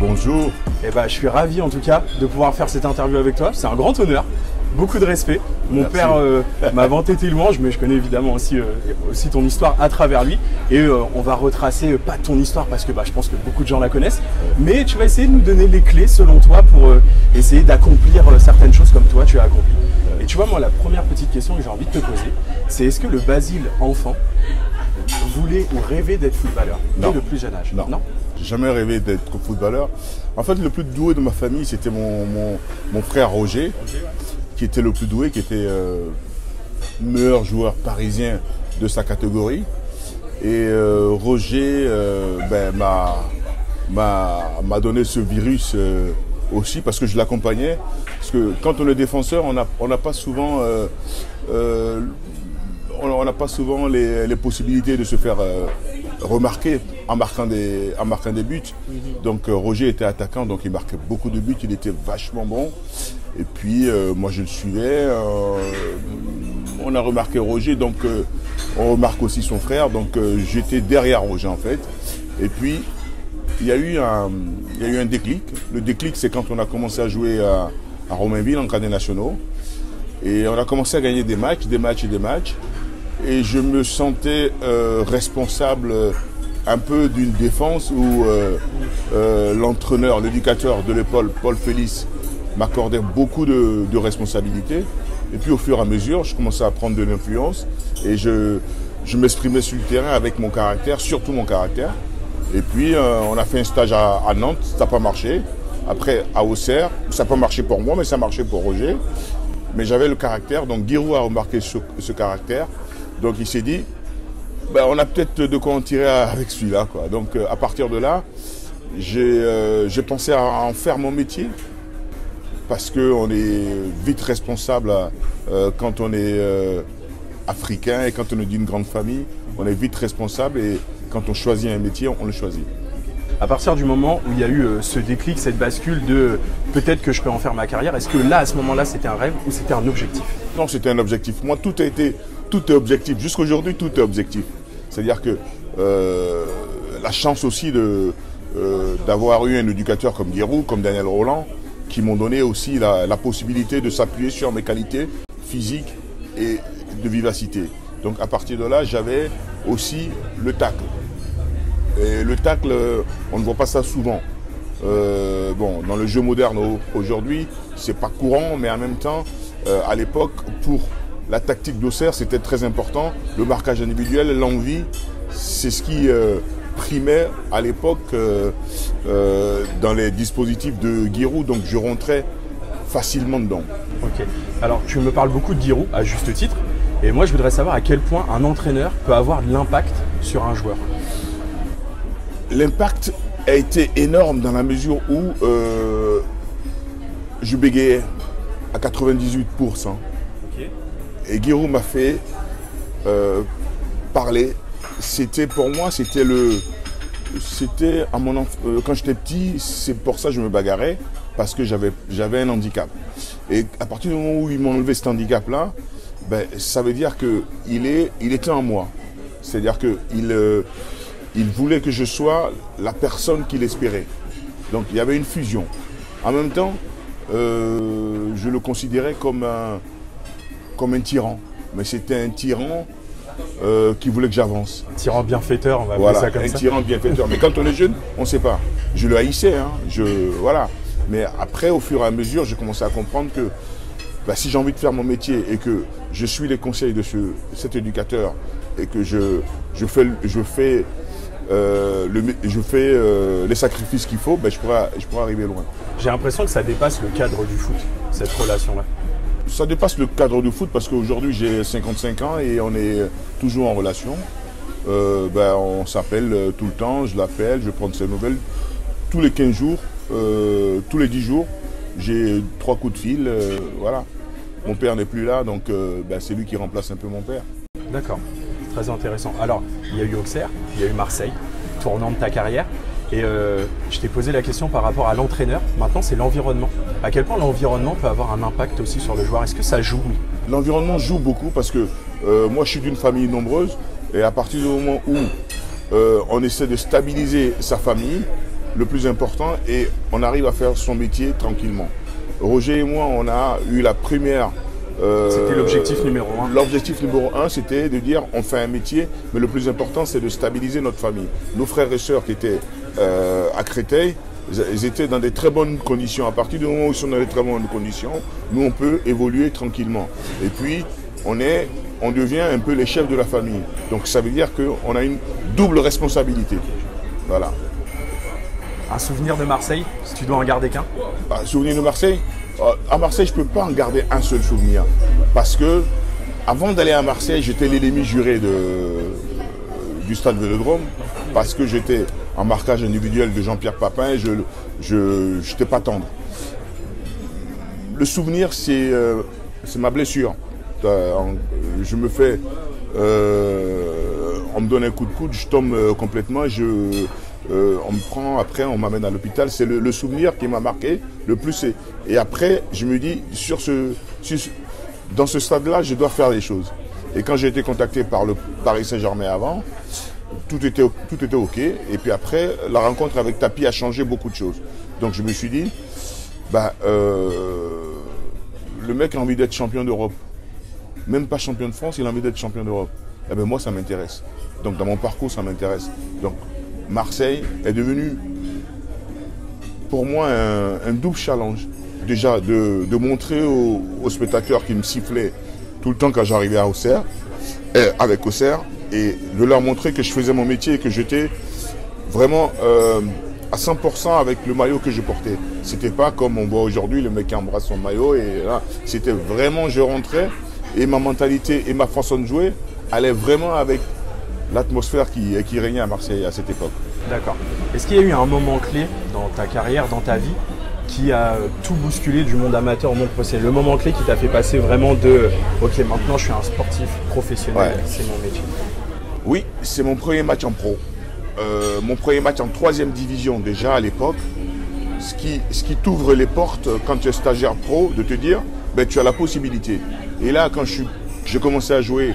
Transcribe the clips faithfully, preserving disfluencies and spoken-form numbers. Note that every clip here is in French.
Bonjour. Eh ben, je suis ravi en tout cas de pouvoir faire cette interview avec toi. C'est un grand honneur, beaucoup de respect. Mon Merci. père euh, m'a vanté tes louanges, mais je connais évidemment aussi, euh, aussi ton histoire à travers lui. Et euh, on va retracer euh, pas ton histoire parce que bah, je pense que beaucoup de gens la connaissent. Mais tu vas essayer de nous donner les clés selon toi pour euh, essayer d'accomplir euh, certaines choses comme toi tu as accompli. Et tu vois, moi, la première petite question que j'ai envie de te poser, c'est est-ce que le Basile enfant voulait ou rêvait d'être footballeur dès le plus jeune âge? Non. non J'ai jamais rêvé d'être footballeur. En fait, le plus doué de ma famille, c'était mon, mon, mon frère Roger, okay, ouais. qui était le plus doué, qui était euh, meilleur joueur parisien de sa catégorie. Et euh, Roger euh, ben, m'a donné ce virus euh, aussi parce que je l'accompagnais. Parce que quand on est défenseur, on n'a on n'a pas souvent... Euh, euh, on n'a pas souvent les, les possibilités de se faire euh, remarquer en marquant des, en marquant des buts. Donc euh, Roger était attaquant, donc il marquait beaucoup de buts, il était vachement bon. Et puis euh, moi je le suivais, euh, on a remarqué Roger, donc euh, on remarque aussi son frère, donc euh, j'étais derrière Roger en fait. Et puis il y a eu un, il y a eu un déclic. Le déclic, c'est quand on a commencé à jouer à, à Romainville en cadets nationaux. Et on a commencé à gagner des matchs, des matchs et des matchs. Et je me sentais euh, responsable euh, un peu d'une défense où euh, euh, l'entraîneur, l'éducateur de l'école, Paul Félice, m'accordait beaucoup de, de responsabilités. Et puis au fur et à mesure, je commençais à prendre de l'influence et je, je m'exprimais sur le terrain avec mon caractère, surtout mon caractère. Et puis euh, on a fait un stage à, à Nantes, ça n'a pas marché. Après à Auxerre, ça n'a pas marché pour moi, mais ça marchait pour Roger. Mais j'avais le caractère, donc Guy Roux a remarqué ce, ce caractère. Donc il s'est dit, ben, on a peut-être de quoi en tirer avec celui-là. Donc euh, à partir de là, j'ai euh, pensé à en faire mon métier. Parce qu'on est vite responsable à, euh, quand on est euh, africain et quand on est d'une grande famille. On est vite responsable et quand on choisit un métier, on, on le choisit. À partir du moment où il y a eu euh, ce déclic, cette bascule de euh, peut-être que je peux en faire ma carrière, est-ce que là, à ce moment-là, c'était un rêve ou c'était un objectif? Non, c'était un objectif. Moi, tout a été... Tout est objectif. Jusqu'à aujourd'hui, tout est objectif. C'est-à-dire que euh, la chance aussi d'avoir euh, eu un éducateur comme Guy Roux, comme Daniel Roland, qui m'ont donné aussi la, la possibilité de s'appuyer sur mes qualités physiques et de vivacité. Donc à partir de là, j'avais aussi le tacle. Et le tacle, on ne voit pas ça souvent. Euh, bon, dans le jeu moderne aujourd'hui, c'est pas courant, mais en même temps, euh, à l'époque, pour... La tactique d'Auxerre, c'était très important. Le marquage individuel, l'envie, c'est ce qui euh, primait à l'époque euh, euh, dans les dispositifs de Guy Roux. Donc je rentrais facilement dedans. Ok. Alors tu me parles beaucoup de Guy Roux, à juste titre. Et moi, je voudrais savoir à quel point un entraîneur peut avoir de l'impact sur un joueur. L'impact a été énorme dans la mesure où euh, je bégayais à quatre-vingt-dix-huit pour cent. Et Guy Roux m'a fait euh, parler. C'était pour moi, c'était le, c'était à mon enf... quand j'étais petit, c'est pour ça que je me bagarrais parce que j'avais j'avais un handicap. Et à partir du moment où ils m'ont enlevé cet handicap-là, ben, ça veut dire que il est, il était en moi. C'est-à-dire que il, euh, il voulait que je sois la personne qu'il espérait. Donc il y avait une fusion. En même temps, euh, je le considérais comme un comme un tyran, mais c'était un tyran euh, qui voulait que j'avance. Un tyran bienfaiteur, on va voilà, appeler ça comme un ça. Un tyran bienfaiteur, mais quand on est jeune, on ne sait pas. Je le haïssais, hein. je, voilà. Mais après, au fur et à mesure, j'ai commencé à comprendre que bah, si j'ai envie de faire mon métier et que je suis les conseils de ce, cet éducateur et que je, je fais, je fais, euh, le, je fais euh, les sacrifices qu'il faut, bah, je pourrais, je pourrais arriver loin. J'ai l'impression que ça dépasse le cadre du foot, cette relation-là. Ça dépasse le cadre du foot parce qu'aujourd'hui j'ai cinquante-cinq ans et on est toujours en relation. Euh, ben, on s'appelle tout le temps, je l'appelle, je prends ses nouvelles. Tous les quinze jours, euh, tous les dix jours, j'ai trois coups de fil. Euh, voilà. Mon père n'est plus là, donc euh, ben, c'est lui qui remplace un peu mon père. D'accord, très intéressant. Alors, il y a eu Auxerre, il y a eu Marseille, tournant de ta carrière. Et euh, je t'ai posé la question par rapport à l'entraîneur. Maintenant, c'est l'environnement. À quel point l'environnement peut avoir un impact aussi sur le joueur? Est-ce que ça joue? L'environnement joue beaucoup parce que euh, moi, je suis d'une famille nombreuse. Et à partir du moment où euh, on essaie de stabiliser sa famille, le plus important et on arrive à faire son métier tranquillement. Roger et moi, on a eu la première... Euh, c'était l'objectif numéro un. L'objectif numéro un, c'était de dire on fait un métier, mais le plus important, c'est de stabiliser notre famille. Nos frères et sœurs qui étaient euh, à Créteil, ils étaient dans des très bonnes conditions. À partir du moment où ils sont dans des très bonnes conditions, nous, on peut évoluer tranquillement. Et puis, on est... on devient un peu les chefs de la famille. Donc ça veut dire qu'on a une double responsabilité. Voilà. Un souvenir de Marseille, si tu dois en garder qu'un? Un souvenir de Marseille? À Marseille, je ne peux pas en garder un seul souvenir. Parce que, avant d'aller à Marseille, j'étais l'ennemi juré de, du Stade Vélodrome. Parce que j'étais en marquage individuel de Jean-Pierre Papin et je n'étais je, je pas tendre. Le souvenir, c'est euh, ma blessure. Je me fais, euh, on me donne un coup de coude, je tombe complètement, je, euh, on me prend, après on m'amène à l'hôpital. C'est le, le souvenir qui m'a marqué le plus. Et, et après, je me dis, sur ce, sur, dans ce stade-là, je dois faire des choses. Et quand j'ai été contacté par le Paris Saint-Germain avant, tout était, tout était OK. Et puis après, la rencontre avec Tapie a changé beaucoup de choses. Donc je me suis dit, bah, euh, le mec a envie d'être champion d'Europe. Même pas champion de France, il a envie d'être champion d'Europe. Eh bien moi, ça m'intéresse. Donc dans mon parcours, ça m'intéresse. Donc Marseille est devenu pour moi un, un double challenge. Déjà de, de montrer aux, aux spectateurs qui me sifflaient tout le temps quand j'arrivais à Auxerre, euh, avec Auxerre, et de leur montrer que je faisais mon métier et que j'étais vraiment euh, à cent pour cent avec le maillot que je portais. C'était pas comme on voit aujourd'hui, le mec qui embrasse son maillot et là, c'était vraiment, je rentrais. Et ma mentalité et ma façon de jouer allaient vraiment avec l'atmosphère qui, qui régnait à Marseille à cette époque. D'accord. Est-ce qu'il y a eu un moment clé dans ta carrière, dans ta vie, qui a tout bousculé du monde amateur au monde professionnel? Le moment clé qui t'a fait passer vraiment de « Ok, maintenant je suis un sportif professionnel, ouais. C'est mon métier ». Oui, c'est mon premier match en pro. Euh, mon premier match en troisième division déjà à l'époque. Ce qui, ce qui t'ouvre les portes quand tu es stagiaire pro, de te dire ben, « Tu as la possibilité ». Et là, quand j'ai commencé à jouer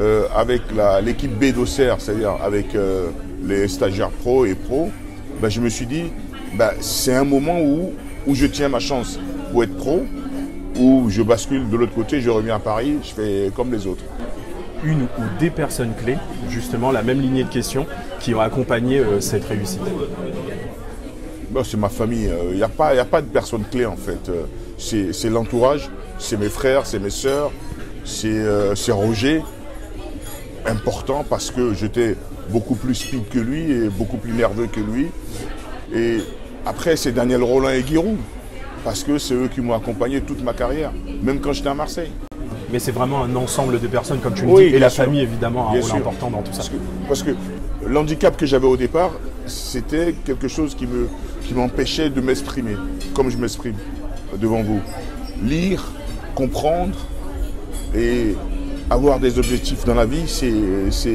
euh, avec l'équipe B d'Auxerre, c'est-à-dire avec euh, les stagiaires pro et pro, ben, je me suis dit, ben, c'est un moment où, où je tiens ma chance pour être pro, où je bascule de l'autre côté, je reviens à Paris, je fais comme les autres. Une ou des personnes clés, justement, la même lignée de questions, qui ont accompagné euh, cette réussite? Ben, c'est ma famille. Il n'y a pas, il n'y a pas de personne clé, en fait. C'est l'entourage. C'est mes frères, c'est mes sœurs, c'est euh, Roger, important parce que j'étais beaucoup plus speed que lui et beaucoup plus nerveux que lui. Et après, c'est Daniel Roland et Guy Roux, parce que c'est eux qui m'ont accompagné toute ma carrière, même quand j'étais à Marseille. Mais c'est vraiment un ensemble de personnes, comme tu le oui, dis, et la sûr. famille, évidemment, a un bien rôle sûr. important dans tout ça. Parce que, parce que l'handicap que j'avais au départ, c'était quelque chose qui me, qui m'empêchait de m'exprimer, comme je m'exprime devant vous. Lire, comprendre et avoir des objectifs dans la vie, c'est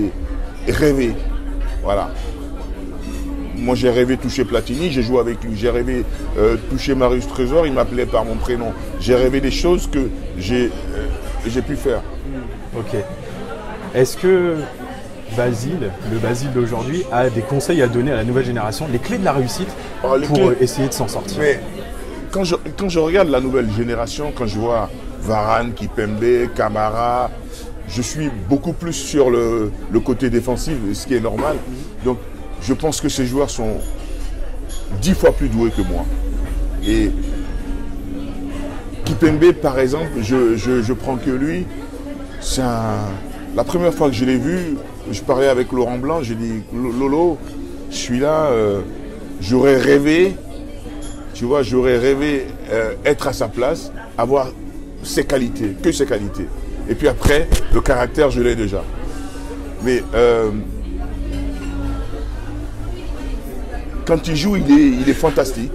rêver. Voilà. Moi, j'ai rêvé toucher Platini, j'ai joué avec lui. J'ai rêvé euh, toucher Marius Trésor, il m'appelait par mon prénom. J'ai rêvé des choses que j'ai euh, pu faire. Ok. Est-ce que Basile, le Basile d'aujourd'hui, a des conseils à donner à la nouvelle génération, les clés de la réussite ah, pour clés... essayer de s'en sortir? Mais... Quand je, quand je regarde la nouvelle génération, quand je vois Varane, Kimpembe, Kamara, je suis beaucoup plus sur le, le côté défensif, ce qui est normal. Donc, je pense que ces joueurs sont dix fois plus doués que moi. Et Kimpembe, par exemple, je, je, je prends que lui. C'est un... La première fois que je l'ai vu, je parlais avec Laurent Blanc, j'ai dit « Lolo, je suis là, euh, j'aurais rêvé. » Tu vois, j'aurais rêvé euh, être à sa place, avoir ses qualités, que ses qualités. Et puis après, le caractère, je l'ai déjà. Mais euh, quand il joue, il est, il est fantastique.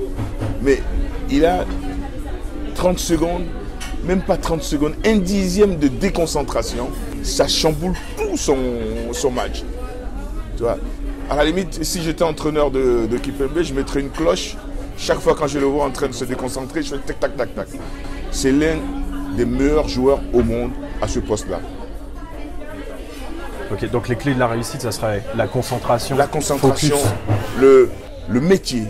Mais il a trente secondes, même pas trente secondes, un dixième de déconcentration. Ça chamboule tout son, son match. Tu vois, à la limite, si j'étais entraîneur de, de Kimpembe, je mettrais une cloche. Chaque fois quand je le vois en train de se déconcentrer, je fais tac, tac, tac, tac. C'est l'un des meilleurs joueurs au monde à ce poste-là. Ok, donc les clés de la réussite, ça serait la concentration. La concentration, le, le métier,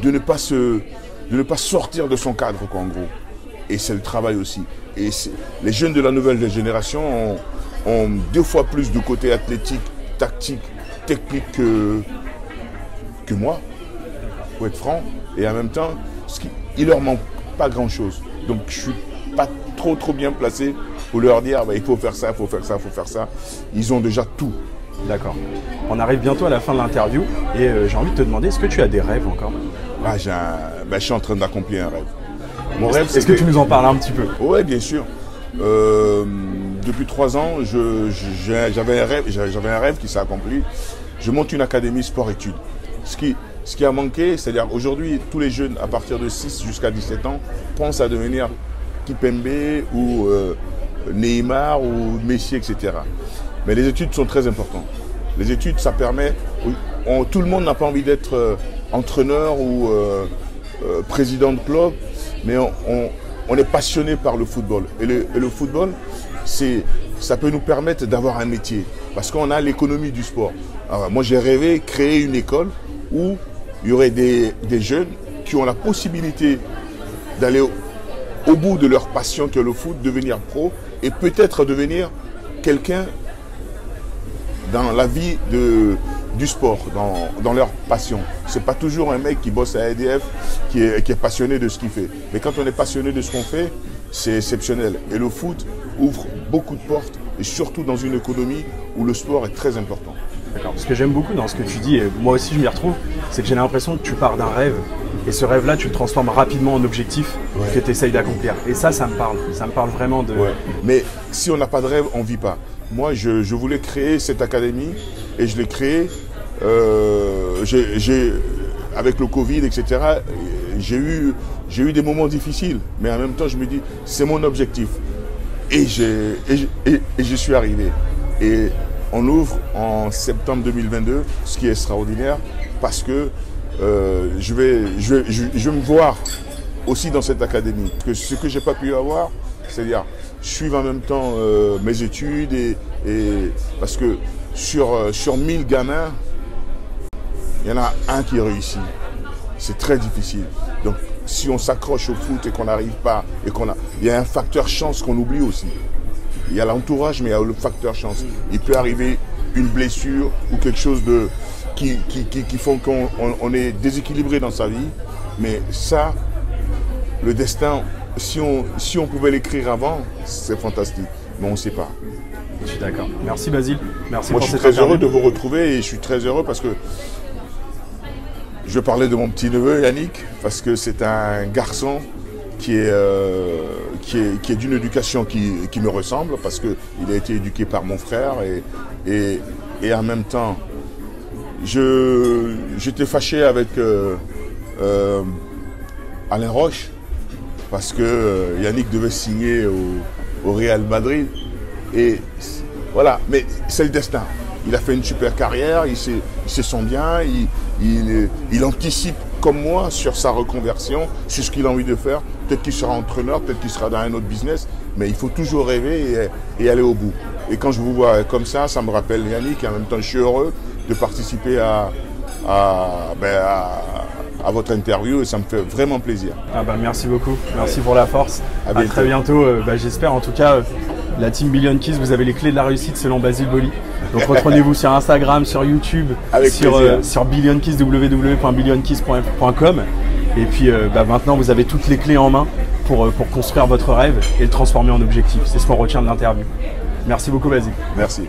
de ne pas se, de ne pas sortir de son cadre, quoi, en gros. Et c'est le travail aussi. Et les jeunes de la nouvelle génération ont, ont deux fois plus de côté athlétique, tactique, technique que, que moi, pour être franc. Et en même temps, ce qui, il leur manque pas grand-chose. Donc je suis pas trop trop bien placé pour leur dire bah, il faut faire ça, il faut faire ça, il faut faire ça. Ils ont déjà tout. D'accord. On arrive bientôt à la fin de l'interview et euh, j'ai envie de te demander, est-ce que tu as des rêves encore? Ah, j'ai un... bah, je suis en train d'accomplir un rêve. Mon rêve, c'est... Est-ce que... que tu nous en parles un petit peu? Oui, bien sûr. Euh, depuis trois ans, j'avais un rêve, j'avais un rêve qui s'est accompli. Je monte une académie sport-études. Ce qui, ce qui a manqué, c'est-à-dire aujourd'hui, tous les jeunes à partir de six jusqu'à dix-sept ans pensent à devenir Kimpembe ou euh, Neymar ou Messi, et cetera. Mais les études sont très importantes. Les études, ça permet... On, tout le monde n'a pas envie d'être euh, entraîneur ou euh, euh, président de club, mais on, on, on est passionné par le football. Et le, et le football, ça peut nous permettre d'avoir un métier, parce qu'on a l'économie du sport. Alors, moi, j'ai rêvé de créer une école où il y aurait des, des jeunes qui ont la possibilité d'aller au, au bout de leur passion que le foot, devenir pro et peut-être devenir quelqu'un dans la vie de, du sport, dans, dans leur passion. Ce n'est pas toujours un mec qui bosse à E D F qui est, qui est passionné de ce qu'il fait. Mais quand on est passionné de ce qu'on fait, c'est exceptionnel. Et le foot ouvre beaucoup de portes, et surtout dans une économie où le sport est très important. D'accord. Ce que j'aime beaucoup dans ce que tu dis, et moi aussi je m'y retrouve, c'est que j'ai l'impression que tu pars d'un rêve, et ce rêve-là, tu le transformes rapidement en objectif ouais. que tu essayes d'accomplir. Et ça, ça me parle. Ça me parle vraiment de... Ouais. Mais si on n'a pas de rêve, on ne vit pas. Moi, je, je voulais créer cette académie et je l'ai créée. Euh, j'ai, j'ai, avec le Covid, et cetera, j'ai eu, j'ai eu des moments difficiles. Mais en même temps, je me dis, c'est mon objectif. Et, j'ai, et, et, et je suis arrivé. Et on ouvre en septembre deux mille vingt-deux, ce qui est extraordinaire, parce que euh, je, vais, je, vais, je, je vais me voir aussi dans cette académie. Que ce que je n'ai pas pu avoir, c'est-à-dire... suivre en même temps euh, mes études et, et parce que sur, euh, sur mille gamins, il y en a un qui réussit. C'est très difficile. Donc si on s'accroche au foot et qu'on n'arrive pas, et qu'on a, il y a un facteur chance qu'on oublie aussi. Il y a l'entourage, mais il y a le facteur chance. Il peut arriver une blessure ou quelque chose de, qui, qui, qui, qui font qu'on on, on est déséquilibré dans sa vie. Mais ça, le destin... Si on, si on pouvait l'écrire avant, c'est fantastique, mais on ne sait pas. Je suis d'accord. Merci Basile. Merci Moi, pour je suis très interview. heureux de vous retrouver et je suis très heureux parce que je parlais de mon petit-neveu Yannick, parce que c'est un garçon qui est, euh, qui est, qui est d'une éducation qui, qui me ressemble, parce qu'il a été éduqué par mon frère et, et, et en même temps, j'étais fâché avec euh, euh, Alain Roche, parce que Yannick devait signer au, au Real Madrid. Et voilà, mais c'est le destin. Il a fait une super carrière, il se, il se sent bien, il, il, il anticipe comme moi sur sa reconversion, sur ce qu'il a envie de faire. Peut-être qu'il sera entraîneur, peut-être qu'il sera dans un autre business, mais il faut toujours rêver et, et aller au bout. Et quand je vous vois comme ça, ça me rappelle Yannick, et en même temps je suis heureux de participer à... à, ben à à votre interview et ça me fait vraiment plaisir. Ah bah merci beaucoup, merci ouais. pour la force. À, à très bientôt, euh, bah j'espère en tout cas, euh, la team Billion Keys, vous avez les clés de la réussite selon Basile Boli. Donc retrouvez-vous sur Instagram, sur YouTube, Avec sur, euh, sur Billion Keys, w w w point billion keys point com. Et puis euh, bah maintenant vous avez toutes les clés en main pour, euh, pour construire votre rêve et le transformer en objectif. C'est ce qu'on retient de l'interview. Merci beaucoup Basile. Merci.